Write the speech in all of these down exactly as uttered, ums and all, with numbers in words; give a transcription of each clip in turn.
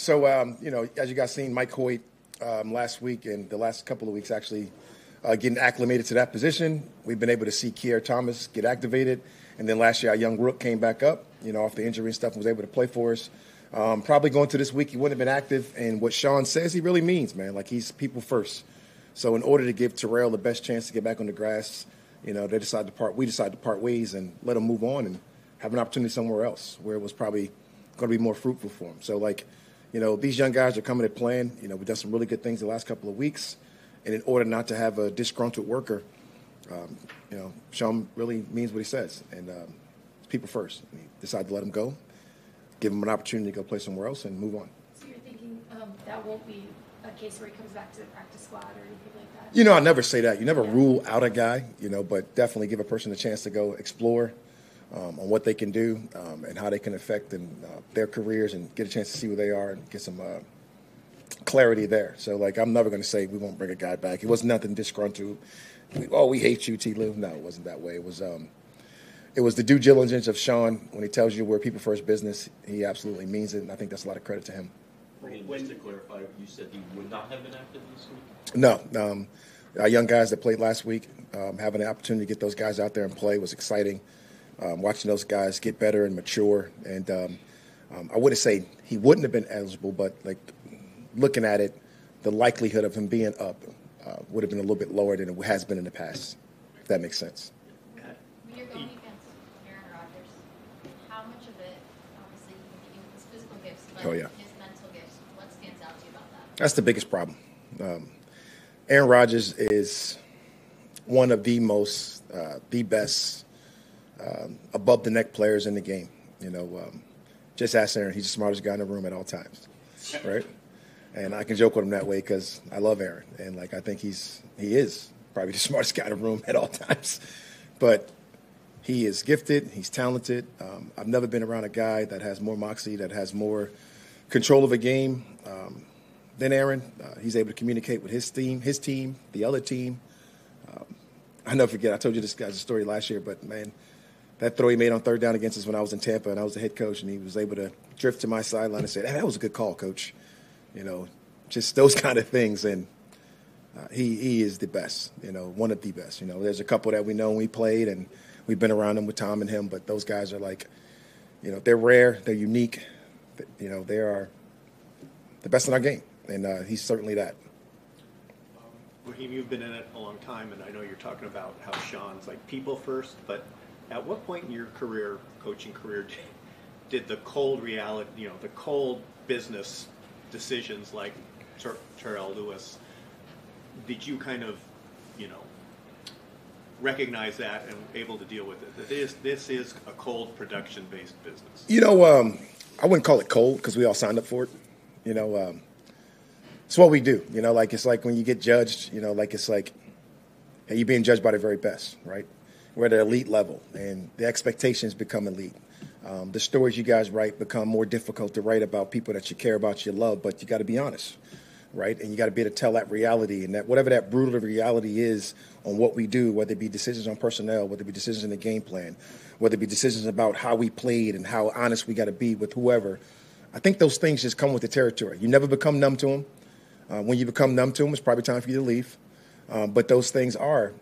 So, um, you know, as you guys seen, Mike Hoyt um, last week and the last couple of weeks actually uh, getting acclimated to that position. We've been able to see Kier Thomas get activated. And then last year, our young rook came back up, you know, off the injury and stuff and was able to play for us. Um, probably going to this week, he wouldn't have been active. And what Sean says, he really means, man. Like, he's people first. So in order to give Terrell the best chance to get back on the grass, you know, they decide to part, we decide to part ways and let him move on and have an opportunity somewhere else where it was probably going to be more fruitful for him. So, like, you know, these young guys are coming to plan. You know, we've done some really good things the last couple of weeks. And in order not to have a disgruntled worker, um, you know, Sean really means what he says. And um, it's people first. And he decided to let him go, give him an opportunity to go play somewhere else and move on. So you're thinking um, that won't be a case where he comes back to the practice squad or anything like that? You know, I never say that. You never yeah. rule out a guy, you know, but definitely give a person a chance to go explore um, on what they can do um, and how they can affect and, uh, their careers and get a chance to see where they are and get some uh, clarity there. So, like, I'm never going to say we won't bring a guy back. It was nothing disgruntled. We, oh, we hate you, T. Lou. No, it wasn't that way. It was um, it was the due diligence of Sean. When he tells you we're people first business, he absolutely means it, and I think that's a lot of credit to him. And just to clarify, you said he would not have been active this week? No. Um, our young guys that played last week, um, having an opportunity to get those guys out there and play was exciting. Um, watching those guys get better and mature. And um, um, I wouldn't say he wouldn't have been eligible, but like looking at it, the likelihood of him being up uh, would have been a little bit lower than it has been in the past, if that makes sense. When you're going against Aaron Rodgers, how much of it, obviously, his physical gifts, but oh, yeah. That's the biggest problem. Um, Aaron Rodgers is one of the most, uh, the best, um, above-the-neck players in the game. You know, um, just ask Aaron. He's the smartest guy in the room at all times, right? And I can joke with him that way because I love Aaron. And, like, I think he's he is probably the smartest guy in the room at all times. But he is gifted. He's talented. Um, I've never been around a guy that has more moxie, that has more control of a game. Um Then Aaron, uh, he's able to communicate with his team, his team, the other team. Um, I never forget, I told you this guy's story last year, but, man, that throw he made on third down against us when I was in Tampa and I was the head coach, and he was able to drift to my sideline and say, hey, that was a good call, coach. You know, just those kind of things. And uh, he he is the best, you know, one of the best. You know, there's a couple that we know and we played, and we've been around them with Tom and him, but those guys are like, you know, they're rare, they're unique. You know, they are the best in our game. And uh, he's certainly that. Um, Raheem, you've been in it a long time, and I know you're talking about how Sean's like people first, but at what point in your career, coaching career, did the cold reality, you know, the cold business decisions like Ter- Terrell Lewis, did you kind of, you know, recognize that and able to deal with it? That this, this is a cold production-based business. You know, um, I wouldn't call it cold because we all signed up for it, you know, um, it's what we do, you know, like it's like when you get judged, you know, like it's like hey, you're being judged by the very best, right? We're at an elite level, and the expectations become elite. Um, the stories you guys write become more difficult to write about people that you care about, you love, but you got to be honest, right? And you got to be able to tell that reality, and that whatever that brutal reality is on what we do, whether it be decisions on personnel, whether it be decisions in the game plan, whether it be decisions about how we played and how honest we got to be with whoever. I think those things just come with the territory. You never become numb to them. Uh, when you become numb to them, it's probably time for you to leave. Um, but those things are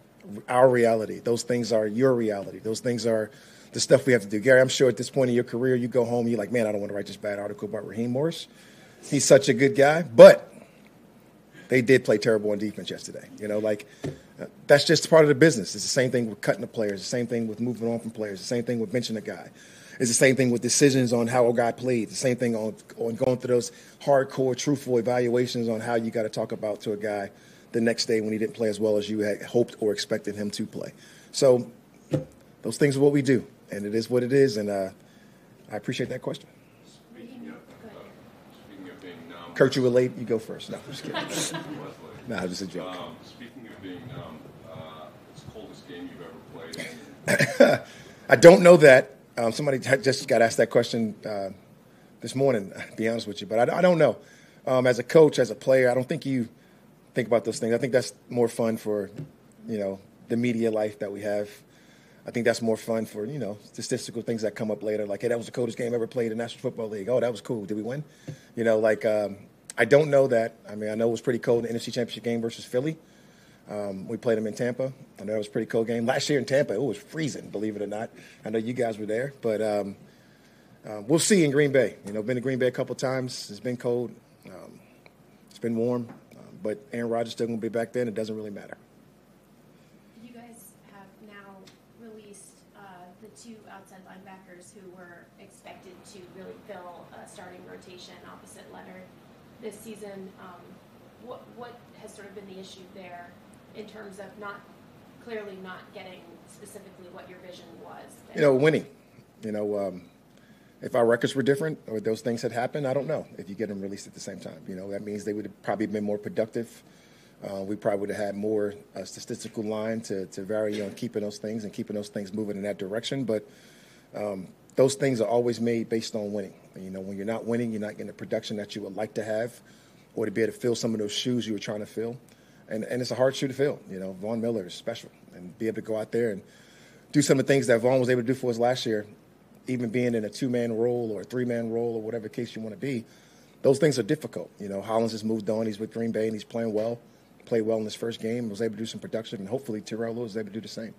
our reality. Those things are your reality. Those things are the stuff we have to do. Gary, I'm sure at this point in your career, you go home, you're like, man, I don't want to write this bad article about Raheem Morris. He's such a good guy. But they did play terrible on defense yesterday. You know, like uh, that's just part of the business. It's the same thing with cutting the players. The same thing with moving on from players. The same thing with benching a guy. It's the same thing with decisions on how a guy played. The same thing on, on going through those hardcore, truthful evaluations on how you got to talk about to a guy the next day when he didn't play as well as you had hoped or expected him to play. So those things are what we do, and it is what it is, and uh, I appreciate that question. Speaking of, uh, speaking of being numb. Kurt, you were late. You go first. No, I'm just kidding. No, it was a joke. Um, speaking of being numb, uh, it's the coldest game you've ever played. I don't know that. Um, somebody just got asked that question uh, this morning, to be honest with you. But I, I don't know. Um, as a coach, as a player, I don't think you think about those things. I think that's more fun for, you know, the media life that we have. I think that's more fun for, you know, statistical things that come up later. Like, hey, that was the coldest game ever played in the National Football League. Oh, that was cool. Did we win? You know, like, um, I don't know that. I mean, I know it was pretty cold in the N F C Championship game versus Philly. Um, we played them in Tampa. I know it was a pretty cold game. Last year in Tampa, it was freezing, believe it or not. I know you guys were there. But um, uh, we'll see in Green Bay. You know, been to Green Bay a couple times. It's been cold. Um, it's been warm. Um, but Aaron Rodgers still going to be back then. It doesn't really matter. You guys have now released uh, the two outside linebackers who were expected to really fill a starting rotation opposite Leonard this season. Um, what, what has sort of been the issue there in terms of not clearly not getting specifically what your vision was? You know, winning. You know, um, if our records were different or those things had happened, I don't know if you get them released at the same time. You know, that means they would have probably been more productive. Uh, we probably would have had more uh, statistical line to, to vary on keeping those things and keeping those things moving in that direction. But um, those things are always made based on winning. And, you know, when you're not winning, you're not getting the production that you would like to have or to be able to fill some of those shoes you were trying to fill. And, and it's a hard shoe to fill. You know, Von Miller is special. And be able to go out there and do some of the things that Von was able to do for us last year, even being in a two-man role or a three-man role or whatever case you want to be, those things are difficult. You know, Hollins has moved on. He's with Green Bay, and he's playing well, played well in his first game, was able to do some production, and hopefully Terrell Lewis is able to do the same.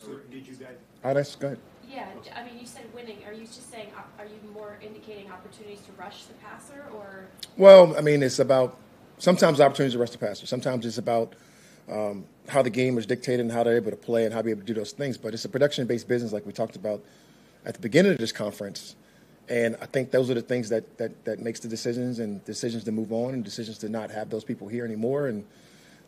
So did you guys – oh, that's good. Yeah, I mean, you said winning. Are you just saying – are you more indicating opportunities to rush the passer or – Well, I mean, it's about – sometimes opportunities to rush the passer. Sometimes it's about um, how the game is dictated and how they're able to play and how they're able to do those things. But it's a production-based business like we talked about at the beginning of this conference. And I think those are the things that, that, that makes the decisions and decisions to move on and decisions to not have those people here anymore. And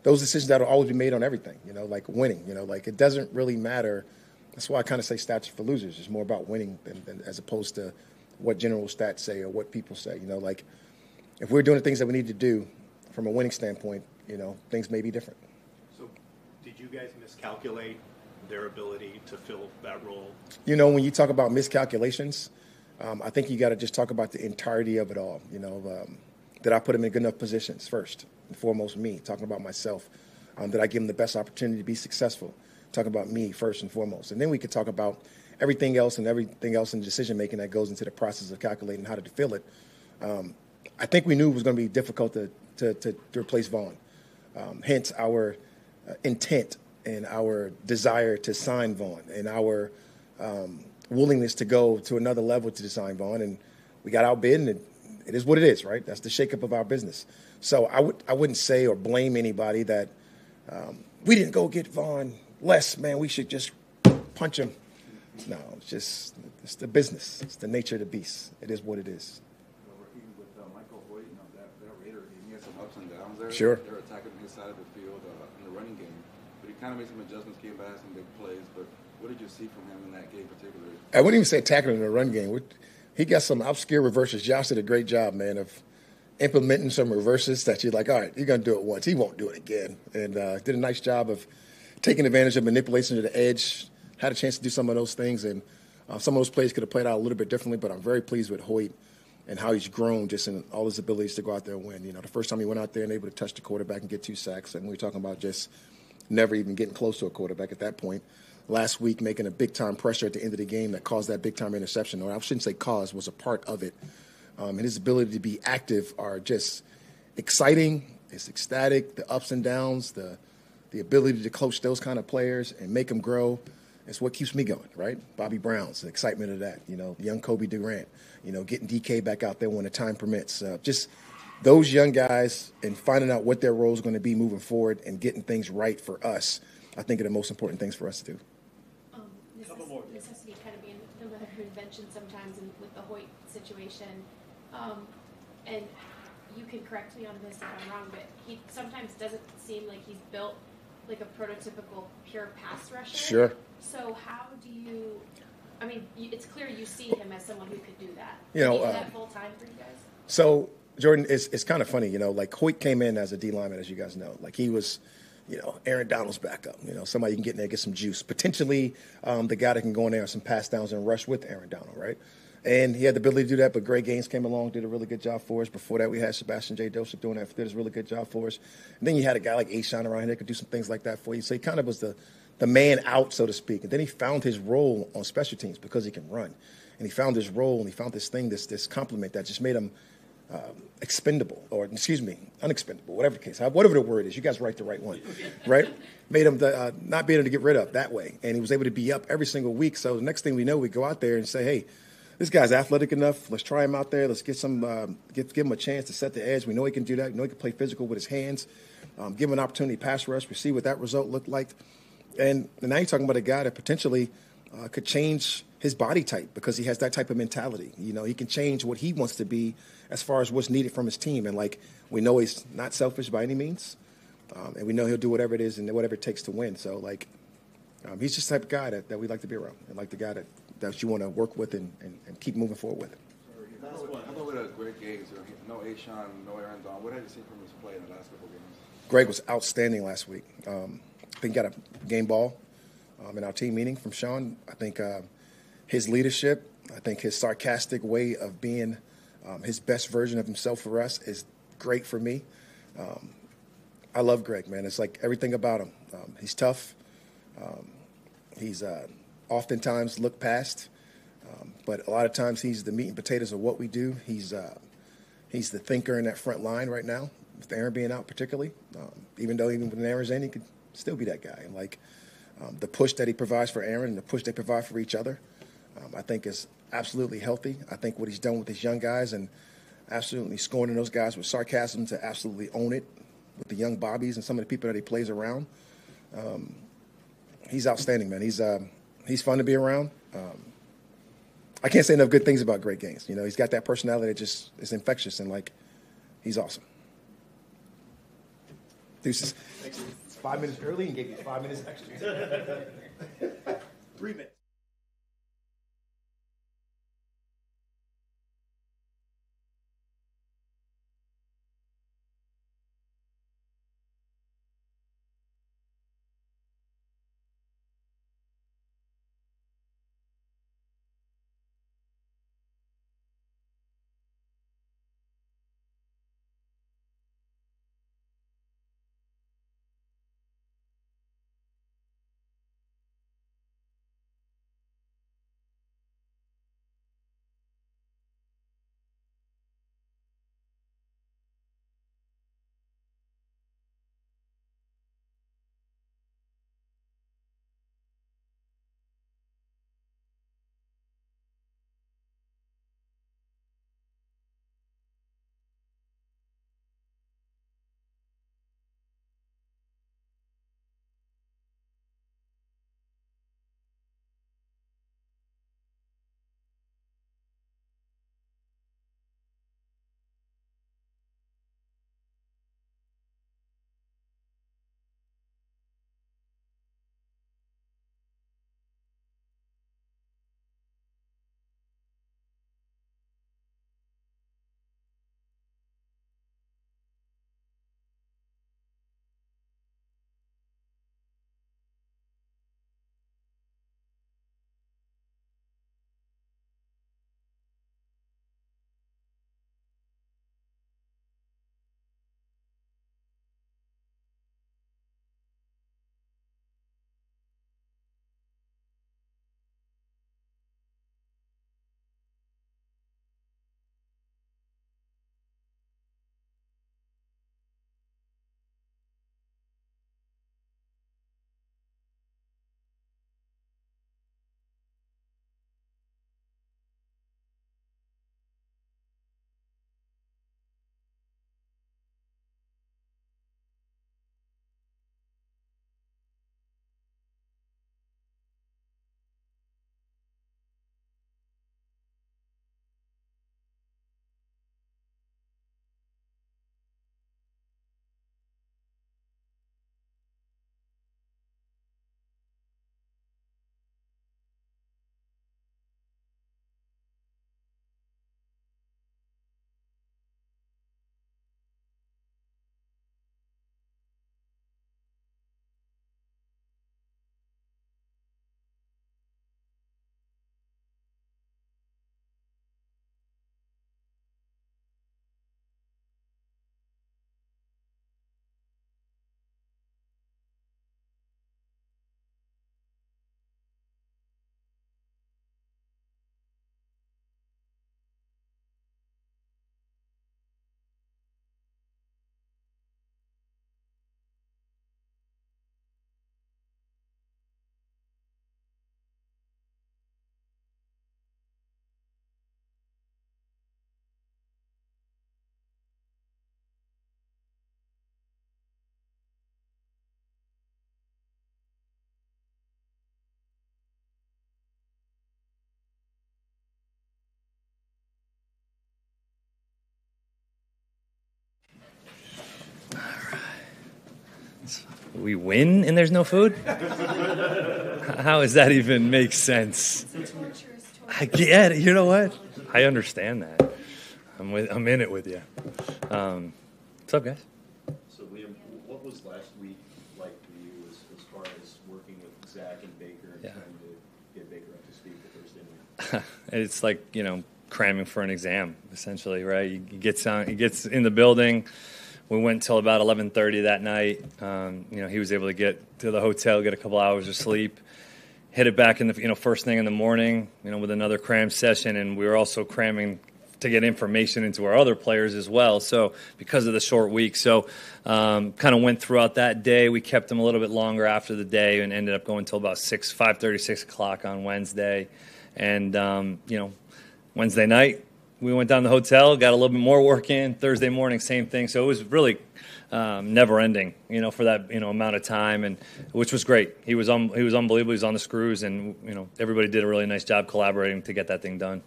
those decisions that will always be made on everything, you know, like winning. You know, like it doesn't really matter. That's why I kind of say stats are for losers. It's more about winning than, than, as opposed to what general stats say or what people say. You know, like if we're doing the things that we need to do, from a winning standpoint, you know, things may be different. So did you guys miscalculate their ability to fill that role? You know, when you talk about miscalculations, um, I think you got to just talk about the entirety of it all. You know, um, did I put them in good enough positions first and foremost me, talking about myself? Um, did I give them the best opportunity to be successful? Talking about me first and foremost. And then we could talk about everything else and everything else in decision-making that goes into the process of calculating how to fill it. Um, I think we knew it was going to be difficult to To, to, to replace Vaughn. Um, hence our uh, intent and our desire to sign Vaughn and our um, willingness to go to another level to sign Vaughn. And we got outbid, and it, it is what it is, right? That's the shakeup of our business. So I, would, I wouldn't say or blame anybody that um, we didn't go get Vaughn less, man. We should just punch him. No, it's just it's the business. It's the nature of the beast. It is what it is. There, sure. They're attacking his side of the field uh, in the running game. But he kind of made some adjustments, came by some big plays. But what did you see from him in that game particularly? I wouldn't even say attacking in the run game. We're, he got some obscure reverses. Josh did a great job, man, of implementing some reverses that you're like, all right, you're going to do it once. He won't do it again. And uh, did a nice job of taking advantage of manipulation to the edge, had a chance to do some of those things. And uh, some of those plays could have played out a little bit differently, but I'm very pleased with Hoyt and how he's grown just in all his abilities to go out there and win. You know, the first time he went out there and able to touch the quarterback and get two sacks, and we were talking about just never even getting close to a quarterback at that point. Last week, making a big-time pressure at the end of the game that caused that big-time interception, or I shouldn't say caused, was a part of it. Um, and his ability to be active are just exciting. It's ecstatic, the ups and downs, the the ability to coach those kind of players and make them grow. It's what keeps me going, right? Bobby Brown's, the excitement of that, you know, young Kobie Durant, you know, getting D K back out there when the time permits. Uh, just those young guys and finding out what their role is going to be moving forward and getting things right for us, I think are the most important things for us to do. Um, necess- necessity kind of being another invention sometimes in, with the Hoyt situation. Um, and you can correct me on this if I'm wrong, but he sometimes doesn't seem like he's built like a prototypical pure pass rusher. Sure. So how do you – I mean, it's clear you see him as someone who could do that. You know, is that um, full-time for you guys? So, Jordan, it's, it's kind of funny. You know, like Hoyt came in as a D lineman, as you guys know. Like he was, you know, Aaron Donald's backup. You know, somebody you can get in there, get some juice. Potentially um, the guy that can go in there on some pass downs and rush with Aaron Donald, right? And he had the ability to do that, but Greg Gaines came along, did a really good job for us. Before that, we had Sebastian J. Dilship doing that, did a really good job for us. And then you had a guy like Sean around here that could do some things like that for you. So he kind of was the – the man out, so to speak. And then he found his role on special teams because he can run. And he found his role, and he found this thing, this this compliment that just made him um, expendable, or excuse me, unexpendable, whatever the case, whatever the word is. You guys write the right one, right? Made him the, uh, not be able to get rid of that way. And he was able to be up every single week. So the next thing we know, we go out there and say, hey, this guy's athletic enough. Let's try him out there. Let's get some, um, get, give him a chance to set the edge. We know he can do that. We know he can play physical with his hands. Um, give him an opportunity to pass rush. We see what that result looked like. And, and now you're talking about a guy that potentially uh, could change his body type because he has that type of mentality. You know, he can change what he wants to be as far as what's needed from his team. And, like, we know he's not selfish by any means. Um, and we know he'll do whatever it is and whatever it takes to win. So, like, um, he's just the type of guy that, that we like to be around, and like the guy that, that you want to work with and, and, and keep moving forward with. How about, how about with uh, Greg Gaines? No A. Sean, no Aaron Donald. What have you seen from his play in the last couple of games? Greg was outstanding last week. Um, I think he got a game ball um, in our team meeting from Sean. I think uh, his leadership, I think his sarcastic way of being um, his best version of himself for us is great for me. Um, I love Greg, man. It's like everything about him. Um, he's tough. Um, he's uh, oftentimes looked past, um, but a lot of times he's the meat and potatoes of what we do. He's uh, he's the thinker in that front line right now, with Aaron being out particularly. Um, even though even when Aaron's in, he could still be that guy. And like um, the push that he provides for Aaron and the push they provide for each other, um, I think is absolutely healthy. I think what he's done with his young guys and absolutely scorning those guys with sarcasm to absolutely own it, with the young Bobbies and some of the people that he plays around. Um, he's outstanding, man. He's um, he's fun to be around. Um, I can't say enough good things about Greg Gaines. You know, he's got that personality that just is infectious, and, like, he's awesome. Deuces. Five minutes early and gave you five minutes extra. Three minutes. we win and there's no food? How does that even make sense? I get it. You know what? I understand that. I'm with, I'm in it with you. Um, what's up, guys? So, Liam, what was last week like for you as, as far as working with Zach and Baker and yeah. trying to get Baker up to speed the first inning? It's like, you know, cramming for an exam, essentially, right? He gets on, he gets in the building. We went till about eleven thirty that night. Um, you know, he was able to get to the hotel, get a couple hours of sleep, hit it back in the, you know, first thing in the morning, you know, with another cram session. And we were also cramming to get information into our other players as well. So because of the short week, so um, kind of went throughout that day. We kept him a little bit longer after the day and ended up going till about six, five thirty, six o'clock on Wednesday. And um, you know, Wednesday night, we went down to the hotel, got a little bit more work in. Thursday morning, same thing. So it was really um, never ending, you know, for that you know amount of time, and which was great. He was um, he was unbelievable. He was on the screws, and you know everybody did a really nice job collaborating to get that thing done.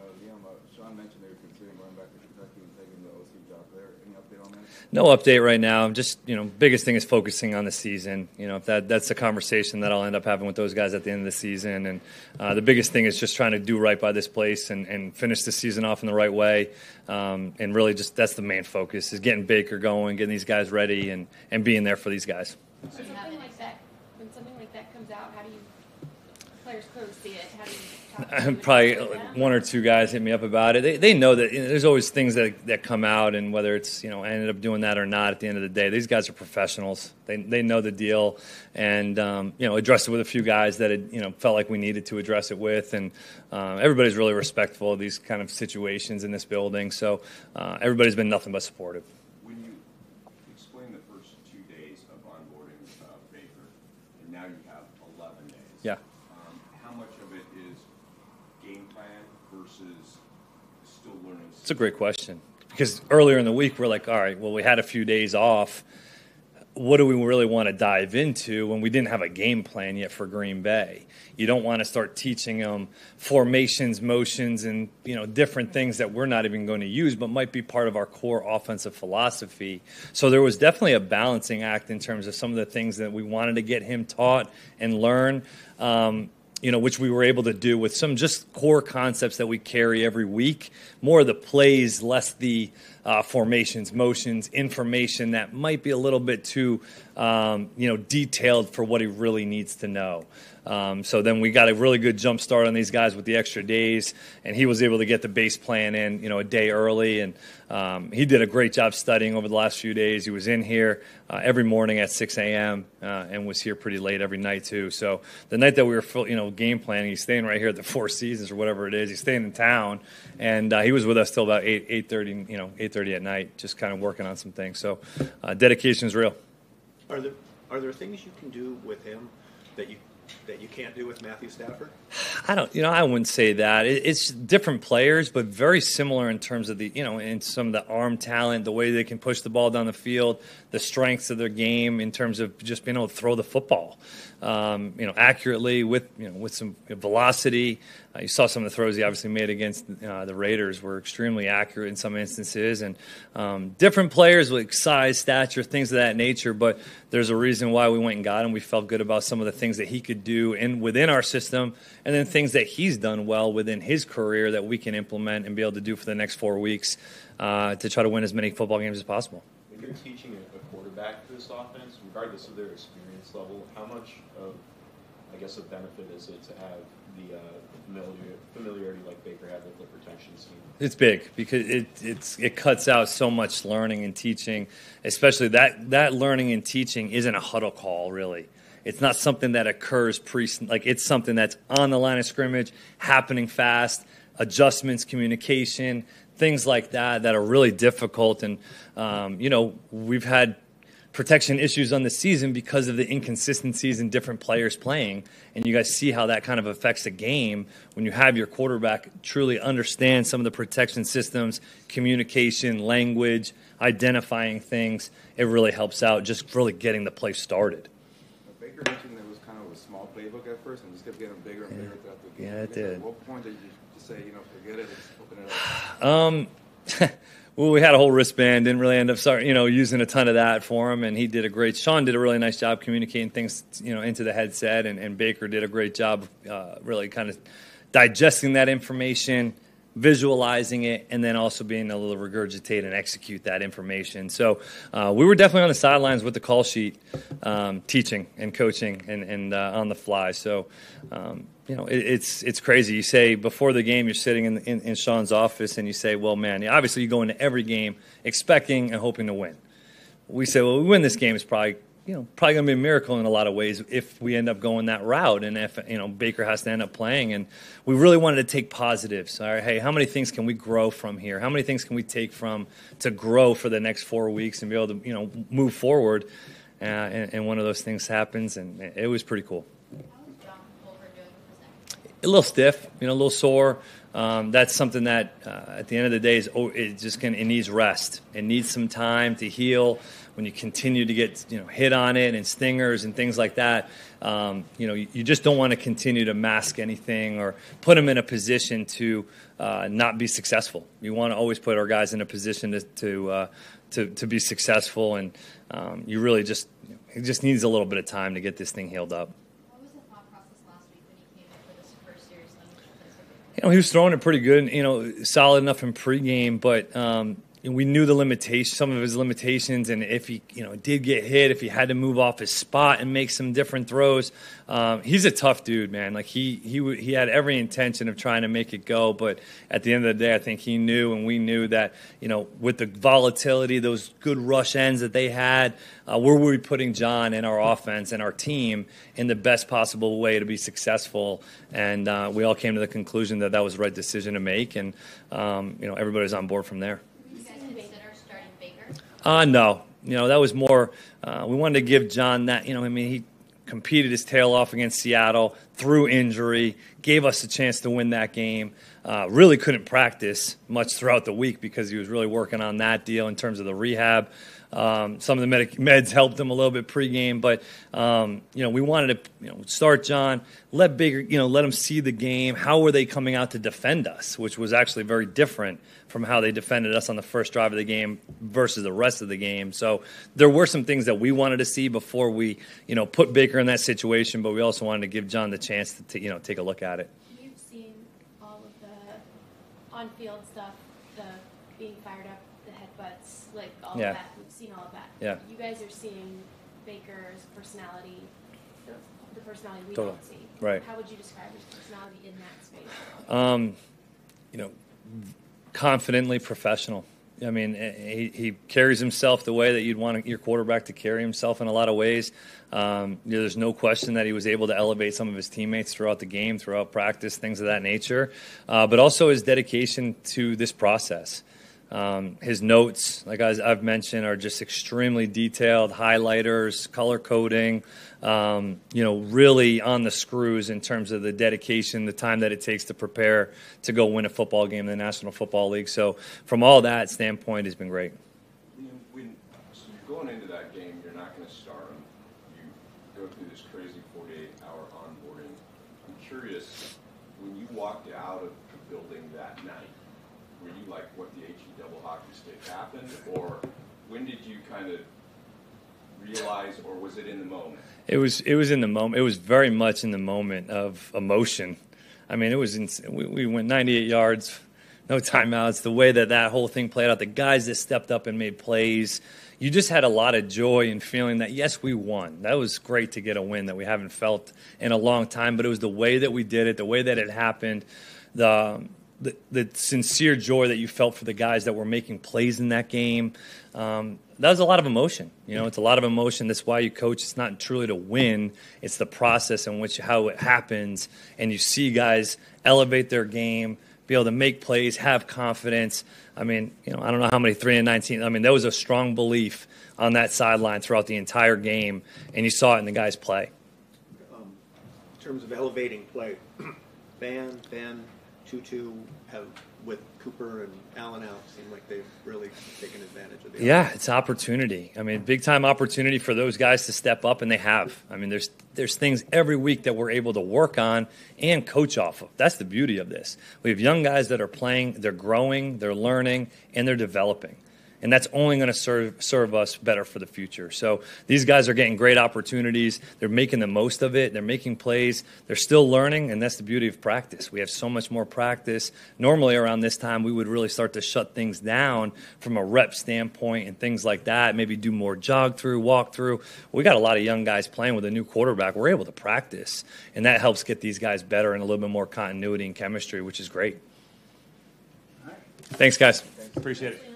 Uh, yeah, uh, Sean mentioned they were considering running back to Kentucky and taking the O C job there. Any update on that? No update right now. Just you know, biggest thing is focusing on the season. You know, if that that's the conversation that I'll end up having with those guys at the end of the season. And uh, the biggest thing is just trying to do right by this place and, and finish the season off in the right way. Um, and really, just that's the main focus is getting Baker going, getting these guys ready, and, and being there for these guys. When something like that, when something like that comes out, how do you players clearly see it? How do you? Probably one or two guys hit me up about it. They they know that there's always things that that come out, and whether it's you know I ended up doing that or not. At the end of the day, these guys are professionals. They they know the deal, and um, you know addressed it with a few guys that had, you know felt like we needed to address it with, and um, everybody's really respectful of these kind of situations in this building. So uh, everybody's been nothing but supportive. When you explain the first two days of onboarding uh, Baker, and now you have eleven days. Yeah. Um, how much of it is game plan versus still learning? It's a great question because earlier in the week we're like, all right, well, we had a few days off. What do we really want to dive into when we didn't have a game plan yet for Green Bay? You don't want to start teaching them formations, motions, and you know different things that we're not even going to use but might be part of our core offensive philosophy. So there was definitely a balancing act in terms of some of the things that we wanted to get him taught and learn. Um, You know, which we were able to do with some just core concepts that we carry every week. More of the plays, less the uh, formations, motions, information that might be a little bit too, um, you know, detailed for what he really needs to know. Um, so then we got a really good jump start on these guys with the extra days, and he was able to get the base plan in, you know, a day early. And um, he did a great job studying over the last few days. He was in here uh, every morning at six a.m. Uh, and was here pretty late every night too. So the night that we were, you know, game planning, he's staying right here at the Four Seasons or whatever it is. He's staying in town, and uh, he was with us till about eight, eight thirty, you know, eight thirty at night, just kind of working on some things. So uh, dedication is real. Are there are there things you can do with him that you? that you can't do with Matthew Stafford? I don't, you know, I wouldn't say that. It, it's different players, but very similar in terms of the, you know, in some of the arm talent, the way they can push the ball down the field, the strengths of their game in terms of just being able to throw the football, um, you know, accurately with, you know, with some velocity. Uh, you saw some of the throws he obviously made against uh, the Raiders were extremely accurate in some instances, and um, different players with size, stature, things of that nature, but there's a reason why we went and got him. We felt good about some of the things that he could do in within our system, and then things that he's done well within his career that we can implement and be able to do for the next four weeks uh, to try to win as many football games as possible. When you're teaching a quarterback this offense, regardless of their experience level, how much of, I guess, a benefit is it to have the uh, familiarity, familiarity like Baker had with the protection scheme? It's big because it it's, it cuts out so much learning and teaching, especially that, that learning and teaching isn't a huddle call, really. It's not something that occurs pre – like it's something that's on the line of scrimmage, happening fast, adjustments, communication, things like that that are really difficult. And, um, you know, we've had protection issues on the season because of the inconsistencies in different players playing. And you guys see how that kind of affects a game when you have your quarterback truly understand some of the protection systems, communication, language, identifying things. It really helps out just really getting the play started. Baker mentioned there was kind of a small playbook at first, and just kept getting bigger and bigger throughout the game. Yeah, it did. At what point did you just say, you know, forget it, just open it up? Um, well, we had a whole wristband, didn't really end up, start, you know, using a ton of that for him, and he did a great. Sean did a really nice job communicating things, you know, into the headset, and, and Baker did a great job, uh, really kind of digesting that information, visualizing it, and then also being able to regurgitate and execute that information. So uh, we were definitely on the sidelines with the call sheet, um, teaching and coaching, and, and uh, on the fly. So um, you know, it, it's it's crazy. You say before the game, you're sitting in, in in Sean's office, and you say, "Well, man, obviously you go into every game expecting and hoping to win." We say, "Well, we win this game, it's probably." You know, probably going to be a miracle in a lot of ways if we end up going that route, and if, you know, Baker has to end up playing. And we really wanted to take positives. All right, hey, how many things can we grow from here? How many things can we take from to grow for the next four weeks and be able to, you know, move forward? Uh, and, and one of those things happens, and it was pretty cool. How was John Culver doing for a second? A little stiff, you know, a little sore. Um, that's something that uh, at the end of the day is oh, it just can it needs rest. It needs some time to heal. When you continue to get, you know, hit on it and stingers and things like that, um, you know, you, you just don't want to continue to mask anything or put them in a position to uh, not be successful. You want to always put our guys in a position to to uh, to, to be successful, and um, you really just you know, it just needs a little bit of time to get this thing healed up. You know, he was throwing it pretty good, you know, solid enough in pregame, but um, we knew the limitation, some of his limitations, and if he, you know, did get hit, if he had to move off his spot and make some different throws. Um, he's a tough dude, man. Like he he he had every intention of trying to make it go, but at the end of the day, I think he knew, and we knew that, you know, with the volatility, those good rush ends that they had, uh, where were we putting John and our offense and our team in the best possible way to be successful? And uh, we all came to the conclusion that that was the right decision to make, and um, you know, everybody's on board from there. Did you guys consider starting Baker? Uh, no, you know, that was more. Uh, we wanted to give John that. You know, I mean, he competed his tail off against Seattle through injury, gave us a chance to win that game. Uh, really couldn't practice much throughout the week because he was really working on that deal in terms of the rehab. Um, some of the medic- meds helped him a little bit pregame, but um, you know, we wanted to you know, start John, let Baker, you know, let him see the game. How were they coming out to defend us, which was actually very different from how they defended us on the first drive of the game versus the rest of the game. So there were some things that we wanted to see before we, you know, put Baker in that situation, but we also wanted to give John the chance to, t- you know, take a look at it. You've seen all of the on-field stuff, the being fired up, the headbutts, like all yeah. of that. We've seen all of that. Yeah. You guys are seeing Baker's personality, the, the personality we totally. don't see. Right. How would you describe his personality in that space? Um, you know, confidently professional. I mean, he, he carries himself the way that you'd want your quarterback to carry himself in a lot of ways. Um, you know, there's no question that he was able to elevate some of his teammates throughout the game, throughout practice, things of that nature. Uh, but also his dedication to this process. Um, his notes, like I, I've mentioned, are just extremely detailed, highlighters, color coding, um, you know, really on the screws in terms of the dedication, the time that it takes to prepare to go win a football game in the National Football League. So from all that standpoint, it's been great. When, so you're going into that game, you're not going to start him. You go through this crazy forty-eight hour onboarding. I'm curious, when you walked out of the building that night, were you like, what the H E double hockey stick happened? Or when did you kind of realize, or was it in the moment? It was it was in the moment. It was very much in the moment of emotion. I mean, it was in, we, we went ninety-eight yards, no timeouts. The way that that whole thing played out, the guys that stepped up and made plays, you just had a lot of joy and feeling that, yes, we won. That was great to get a win that we haven't felt in a long time, but it was the way that we did it, the way that it happened, the The, the sincere joy that you felt for the guys that were making plays in that game. Um, that was a lot of emotion. You know, it's a lot of emotion. That's why you coach. It's not truly to win. It's the process in which how it happens. And you see guys elevate their game, be able to make plays, have confidence. I mean, you know, I don't know how many three and nineteen. I mean, there was a strong belief on that sideline throughout the entire game. And you saw it in the guys' play. Um, in terms of elevating play, Van, Van, Tutu have, with Cooper and Allen out, seem like they've really taken advantage of the yeah, offense. It's opportunity. I mean, big-time opportunity for those guys to step up, and they have. I mean, there's there's things every week that we're able to work on and coach off of. That's the beauty of this. We have young guys that are playing, they're growing, they're learning, and they're developing. And that's only going to serve serve us better for the future. So these guys are getting great opportunities. They're making the most of it. They're making plays. They're still learning, and that's the beauty of practice. We have so much more practice. Normally around this time, we would really start to shut things down from a rep standpoint and things like that, maybe do more jog-through, walk-through. We got a lot of young guys playing with a new quarterback. We're able to practice, and that helps get these guys better and a little bit more continuity and chemistry, which is great. All right. Thanks, guys. Thanks. Appreciate it.